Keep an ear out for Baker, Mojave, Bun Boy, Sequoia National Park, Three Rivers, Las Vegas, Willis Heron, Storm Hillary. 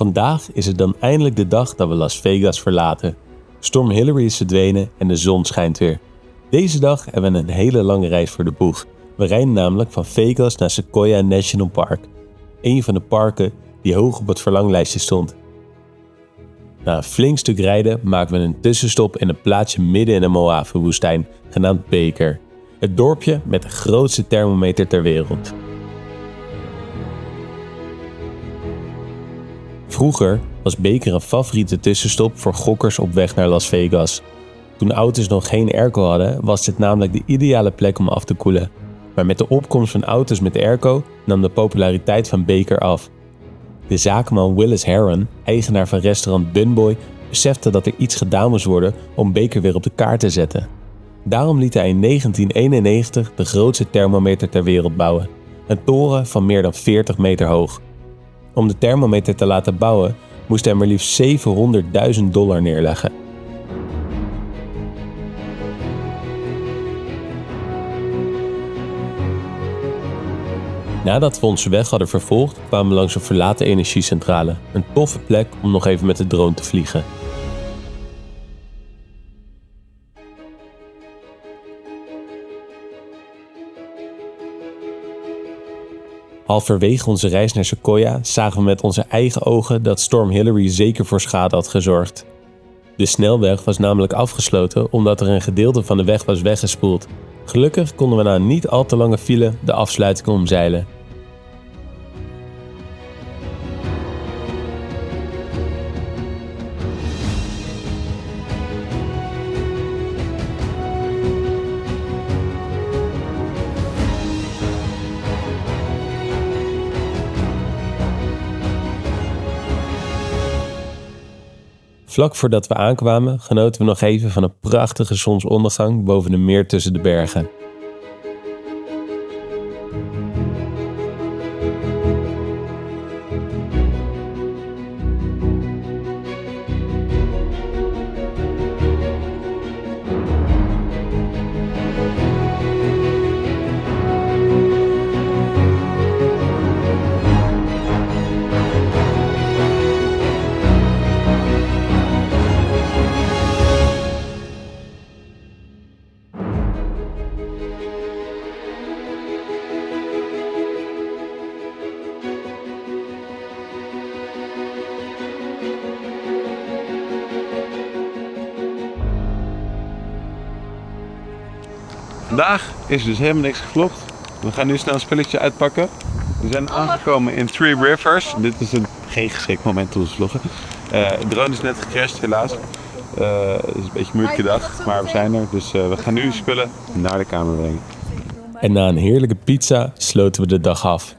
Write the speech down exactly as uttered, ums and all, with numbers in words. Vandaag is het dan eindelijk de dag dat we Las Vegas verlaten. Storm Hillary is verdwenen en de zon schijnt weer. Deze dag hebben we een hele lange reis voor de boeg. We rijden namelijk van Vegas naar Sequoia National Park. Een van de parken die hoog op het verlanglijstje stond. Na een flink stuk rijden maken we een tussenstop in een plaatsje midden in de Mojave woestijn, genaamd Baker. Het dorpje met de grootste thermometer ter wereld. Vroeger was Baker een favoriete tussenstop voor gokkers op weg naar Las Vegas. Toen auto's nog geen airco hadden, was dit namelijk de ideale plek om af te koelen. Maar met de opkomst van auto's met airco nam de populariteit van Baker af. De zakenman Willis Heron, eigenaar van restaurant Bun Boy, besefte dat er iets gedaan moest worden om Baker weer op de kaart te zetten. Daarom liet hij in negentien eenennegentig de grootste thermometer ter wereld bouwen, een toren van meer dan veertig meter hoog. Om de thermometer te laten bouwen moest hij maar liefst zevenhonderdduizend dollar neerleggen. Nadat we onze weg hadden vervolgd, kwamen we langs een verlaten energiecentrale. Een toffe plek om nog even met de drone te vliegen. Halverwege onze reis naar Sequoia zagen we met onze eigen ogen dat Storm Hillary zeker voor schade had gezorgd. De snelweg was namelijk afgesloten omdat er een gedeelte van de weg was weggespoeld. Gelukkig konden we na een niet al te lange file de afsluiting omzeilen. Vlak voordat we aankwamen, genoten we nog even van een prachtige zonsondergang boven de meer tussen de bergen. Vandaag is dus helemaal niks gevlogd. We gaan nu snel een spelletje uitpakken. We zijn aangekomen in Three Rivers. Dit is een geen geschikt moment om te vloggen. Uh, de drone is net gecrashed helaas. Uh, het is een beetje een moeilijke dag, maar we zijn er. Dus uh, we gaan nu spullen naar de kamer brengen. En na een heerlijke pizza sloten we de dag af.